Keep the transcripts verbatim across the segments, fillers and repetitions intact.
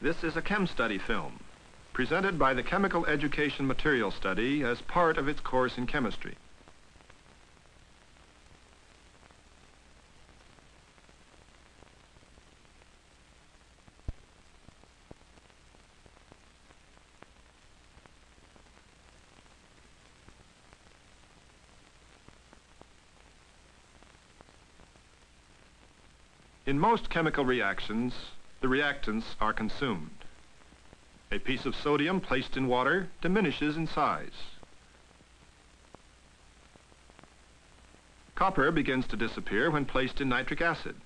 This is a Chem Study film, presented by the Chemical Education Material Study as part of its course in chemistry. In most chemical reactions, the reactants are consumed. A piece of sodium placed in water diminishes in size. Copper begins to disappear when placed in nitric acid.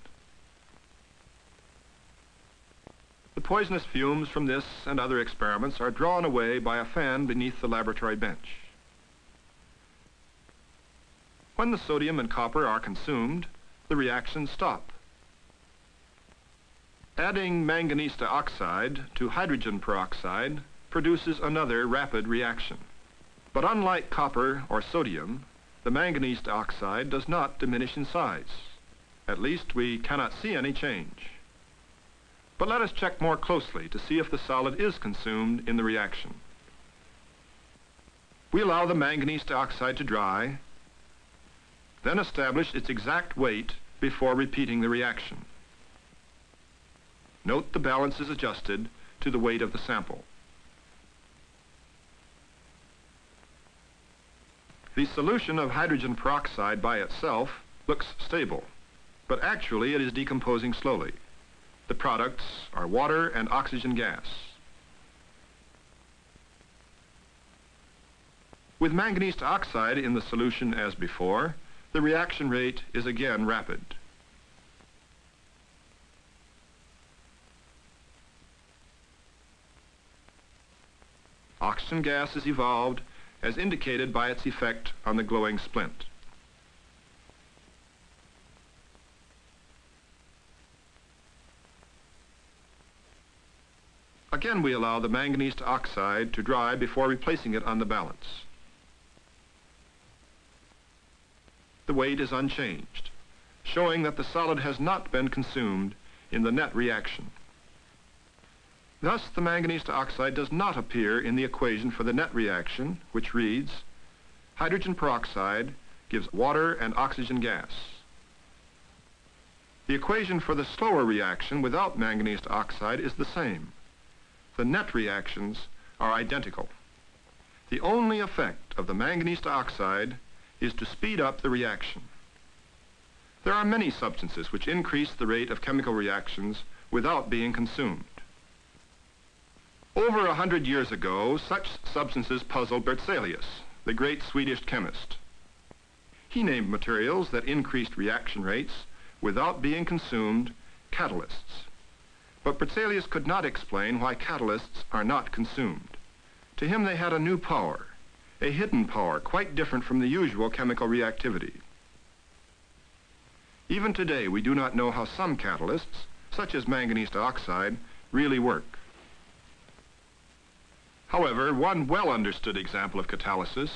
The poisonous fumes from this and other experiments are drawn away by a fan beneath the laboratory bench. When the sodium and copper are consumed, the reactions stop. Adding manganese dioxide to hydrogen peroxide produces another rapid reaction. But unlike copper or sodium, the manganese dioxide does not diminish in size. At least we cannot see any change. But let us check more closely to see if the solid is consumed in the reaction. We allow the manganese dioxide to dry, then establish its exact weight before repeating the reaction. Note the balance is adjusted to the weight of the sample. The solution of hydrogen peroxide by itself looks stable, but actually it is decomposing slowly. The products are water and oxygen gas. With manganese dioxide in the solution as before, the reaction rate is again rapid. Oxygen gas is evolved as indicated by its effect on the glowing splint. Again, we allow the manganese oxide to dry before replacing it on the balance. The weight is unchanged, showing that the solid has not been consumed in the net reaction. Thus, the manganese dioxide does not appear in the equation for the net reaction, which reads, hydrogen peroxide gives water and oxygen gas. The equation for the slower reaction without manganese dioxide is the same. The net reactions are identical. The only effect of the manganese dioxide is to speed up the reaction. There are many substances which increase the rate of chemical reactions without being consumed. Over a hundred years ago, such substances puzzled Berzelius, the great Swedish chemist. He named materials that increased reaction rates without being consumed catalysts. But Berzelius could not explain why catalysts are not consumed. To him they had a new power, a hidden power quite different from the usual chemical reactivity. Even today we do not know how some catalysts, such as manganese dioxide, really work. However, one well-understood example of catalysis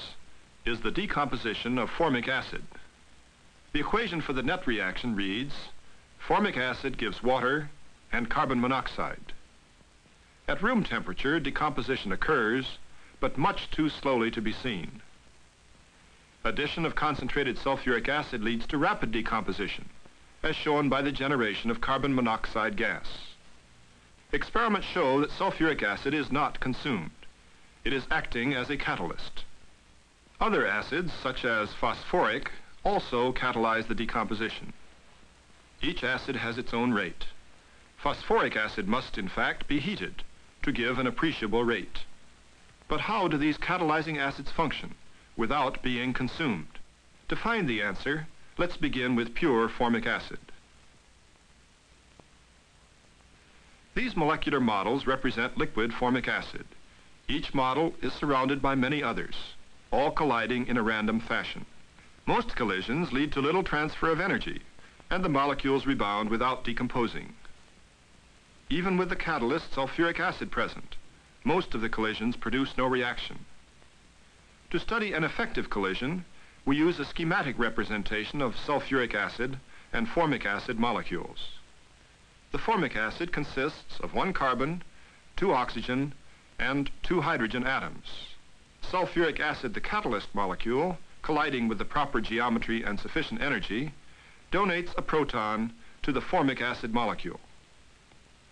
is the decomposition of formic acid. The equation for the net reaction reads, formic acid gives water and carbon monoxide. At room temperature, decomposition occurs, but much too slowly to be seen. Addition of concentrated sulfuric acid leads to rapid decomposition, as shown by the generation of carbon monoxide gas. Experiments show that sulfuric acid is not consumed. It is acting as a catalyst. Other acids, such as phosphoric, also catalyze the decomposition. Each acid has its own rate. Phosphoric acid must, in fact, be heated to give an appreciable rate. But how do these catalyzing acids function without being consumed? To find the answer, let's begin with pure formic acid. These molecular models represent liquid formic acid. Each model is surrounded by many others, all colliding in a random fashion. Most collisions lead to little transfer of energy, and the molecules rebound without decomposing. Even with the catalyst sulfuric acid present, most of the collisions produce no reaction. To study an effective collision, we use a schematic representation of sulfuric acid and formic acid molecules. The formic acid consists of one carbon two oxygen, and two hydrogen atoms. Sulfuric acid, the catalyst molecule, colliding with the proper geometry and sufficient energy, donates a proton to the formic acid molecule.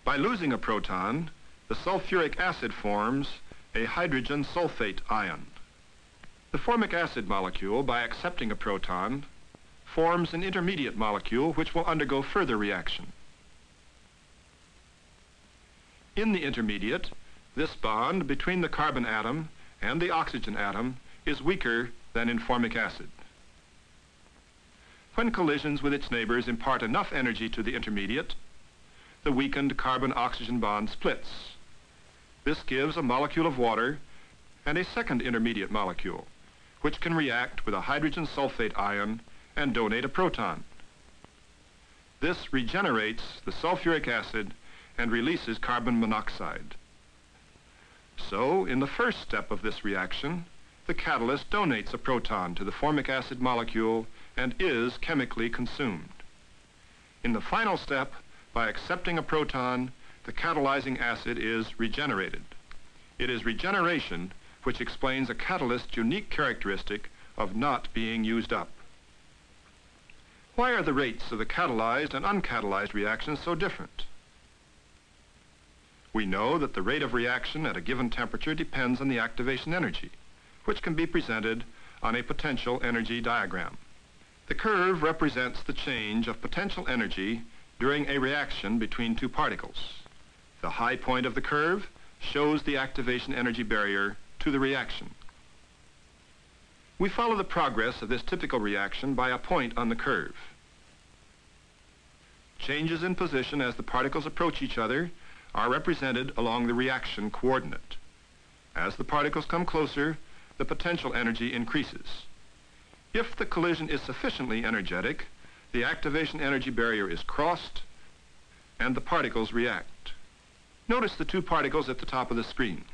By losing a proton, the sulfuric acid forms a hydrogen sulfate ion. The formic acid molecule, by accepting a proton, forms an intermediate molecule which will undergo further reaction. In the intermediate, this bond between the carbon atom and the oxygen atom is weaker than in formic acid. When collisions with its neighbors impart enough energy to the intermediate, the weakened carbon-oxygen bond splits. This gives a molecule of water and a second intermediate molecule, which can react with a hydrogen sulfate ion and donate a proton. This regenerates the sulfuric acid and releases carbon monoxide. So, in the first step of this reaction, the catalyst donates a proton to the formic acid molecule and is chemically consumed. In the final step, by accepting a proton, the catalyzing acid is regenerated. It is regeneration which explains a catalyst's unique characteristic of not being used up. Why are the rates of the catalyzed and uncatalyzed reactions so different? We know that the rate of reaction at a given temperature depends on the activation energy, which can be presented on a potential energy diagram. The curve represents the change of potential energy during a reaction between two particles. The high point of the curve shows the activation energy barrier to the reaction. We follow the progress of this typical reaction by a point on the curve. Changes in position as the particles approach each other are represented along the reaction coordinate. As the particles come closer, the potential energy increases. If the collision is sufficiently energetic, the activation energy barrier is crossed and the particles react. Notice the two particles at the top of the screen.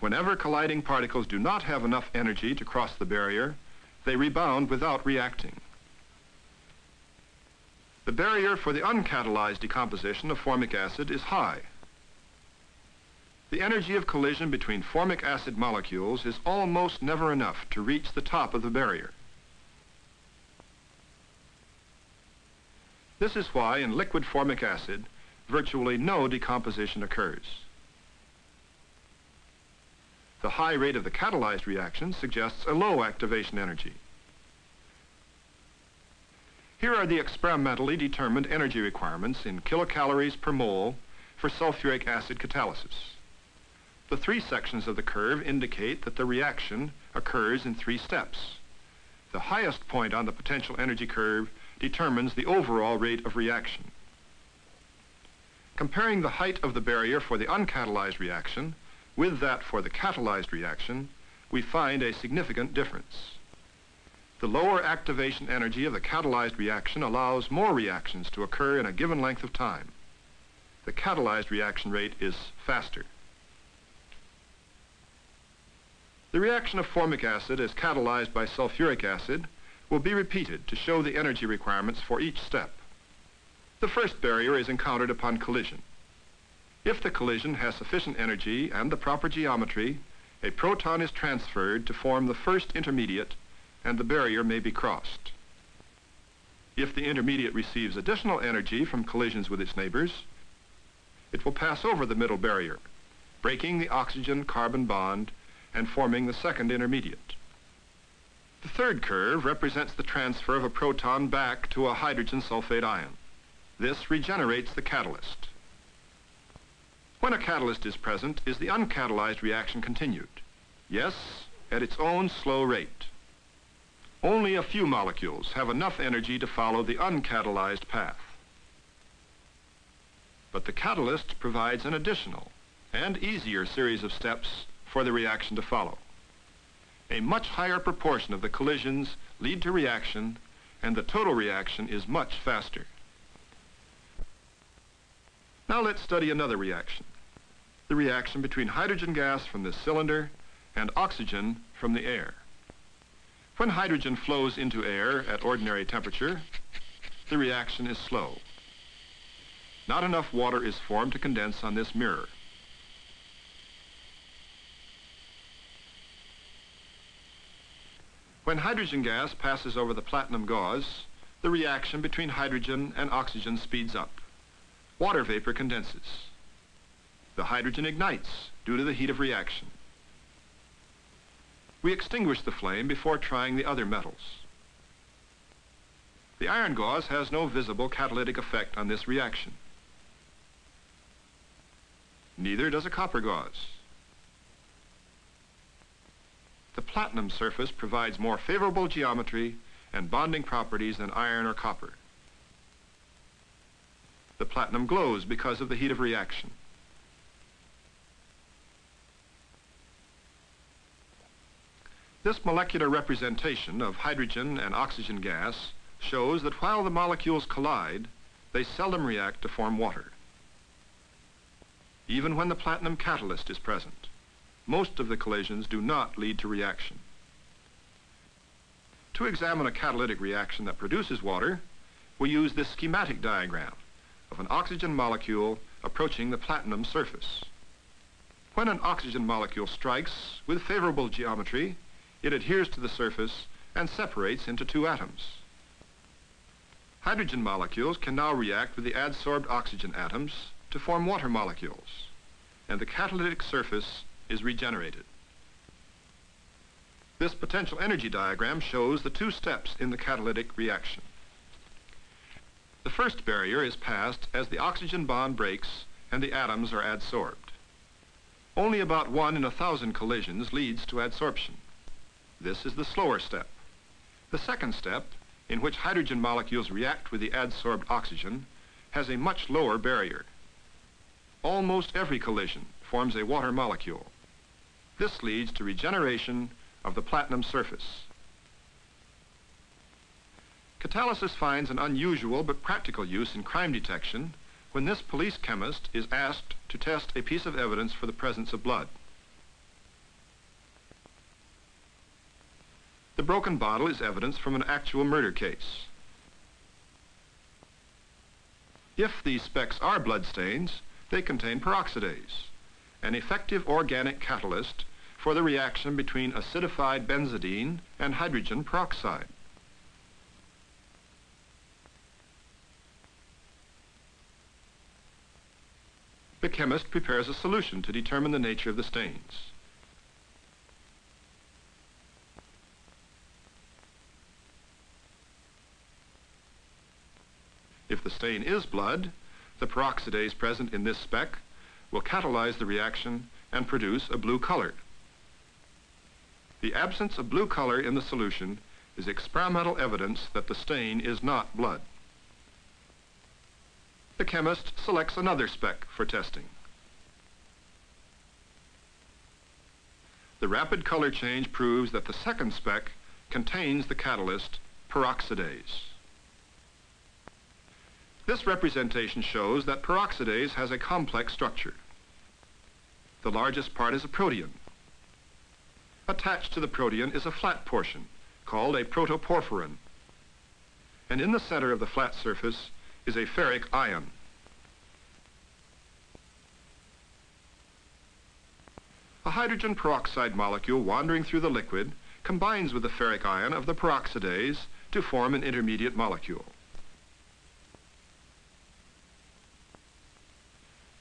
Whenever colliding particles do not have enough energy to cross the barrier, they rebound without reacting. The barrier for the uncatalyzed decomposition of formic acid is high. The energy of collision between formic acid molecules is almost never enough to reach the top of the barrier. This is why in liquid formic acid, virtually no decomposition occurs. The high rate of the catalyzed reaction suggests a low activation energy. Here are the experimentally determined energy requirements in kilocalories per mole for sulfuric acid catalysis. The three sections of the curve indicate that the reaction occurs in three steps. The highest point on the potential energy curve determines the overall rate of reaction. Comparing the height of the barrier for the uncatalyzed reaction with that for the catalyzed reaction, we find a significant difference. The lower activation energy of the catalyzed reaction allows more reactions to occur in a given length of time. The catalyzed reaction rate is faster. The reaction of formic acid as catalyzed by sulfuric acid will be repeated to show the energy requirements for each step. The first barrier is encountered upon collision. If the collision has sufficient energy and the proper geometry, a proton is transferred to form the first intermediate and the barrier may be crossed. If the intermediate receives additional energy from collisions with its neighbors, it will pass over the middle barrier, breaking the oxygen-carbon bond and forming the second intermediate. The third curve represents the transfer of a proton back to a hydrogen sulfate ion. This regenerates the catalyst. When a catalyst is present, is the uncatalyzed reaction continued? Yes, at its own slow rate. Only a few molecules have enough energy to follow the uncatalyzed path. But the catalyst provides an additional and easier series of steps for the reaction to follow. A much higher proportion of the collisions lead to reaction, and the total reaction is much faster. Now let's study another reaction. The reaction between hydrogen gas from this cylinder and oxygen from the air. When hydrogen flows into air at ordinary temperature, the reaction is slow. Not enough water is formed to condense on this mirror. When hydrogen gas passes over the platinum gauze, the reaction between hydrogen and oxygen speeds up. Water vapor condenses. The hydrogen ignites due to the heat of reaction. We extinguish the flame before trying the other metals. The iron gauze has no visible catalytic effect on this reaction. Neither does a copper gauze. The platinum surface provides more favorable geometry and bonding properties than iron or copper. The platinum glows because of the heat of reaction. This molecular representation of hydrogen and oxygen gas shows that while the molecules collide, they seldom react to form water. Even when the platinum catalyst is present, most of the collisions do not lead to reaction. To examine a catalytic reaction that produces water, we use this schematic diagram of an oxygen molecule approaching the platinum surface. When an oxygen molecule strikes with favorable geometry, it adheres to the surface and separates into two atoms. Hydrogen molecules can now react with the adsorbed oxygen atoms to form water molecules, and the catalytic surface is regenerated. This potential energy diagram shows the two steps in the catalytic reaction. The first barrier is passed as the oxygen bond breaks and the atoms are adsorbed. Only about one in a thousand collisions leads to adsorption. This is the slower step. The second step, in which hydrogen molecules react with the adsorbed oxygen, has a much lower barrier. Almost every collision forms a water molecule. This leads to regeneration of the platinum surface. Catalysis finds an unusual but practical use in crime detection when this police chemist is asked to test a piece of evidence for the presence of blood. The broken bottle is evidence from an actual murder case. If these specks are blood stains, they contain peroxidase, an effective organic catalyst for the reaction between acidified benzidine and hydrogen peroxide. The chemist prepares a solution to determine the nature of the stains. If the stain is blood, the peroxidase present in this speck will catalyze the reaction and produce a blue color. The absence of blue color in the solution is experimental evidence that the stain is not blood. The chemist selects another speck for testing. The rapid color change proves that the second speck contains the catalyst peroxidase. This representation shows that peroxidase has a complex structure. The largest part is a protein. Attached to the protein is a flat portion called a protoporphyrin. And in the center of the flat surface is a ferric ion. A hydrogen peroxide molecule wandering through the liquid combines with the ferric ion of the peroxidase to form an intermediate molecule.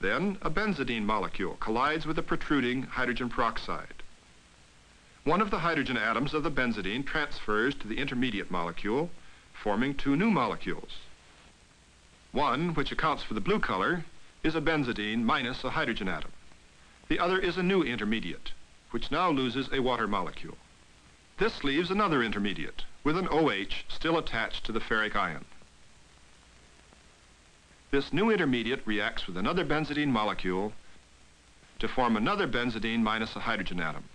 Then, a benzidine molecule collides with the protruding hydrogen peroxide. One of the hydrogen atoms of the benzidine transfers to the intermediate molecule, forming two new molecules. One, which accounts for the blue color, is a benzidine minus a hydrogen atom. The other is a new intermediate, which now loses a water molecule. This leaves another intermediate with an O H still attached to the ferric ion. This new intermediate reacts with another benzidine molecule to form another benzidine minus a hydrogen atom.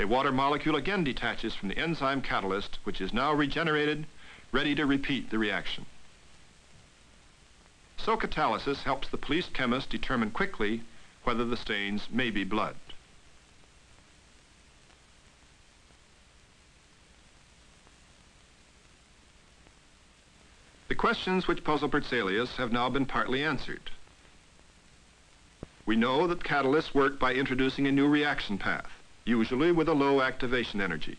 A water molecule again detaches from the enzyme catalyst, which is now regenerated, ready to repeat the reaction. So catalysis helps the police chemist determine quickly whether the stains may be blood. The questions which puzzle Berzelius have now been partly answered. We know that catalysts work by introducing a new reaction path, usually with a low activation energy.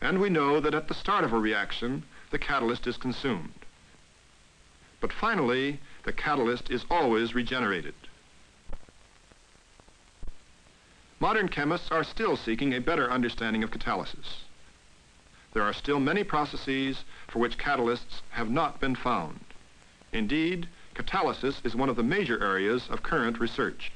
And we know that at the start of a reaction, the catalyst is consumed. But finally, the catalyst is always regenerated. Modern chemists are still seeking a better understanding of catalysis. There are still many processes for which catalysts have not been found. Indeed, catalysis is one of the major areas of current research.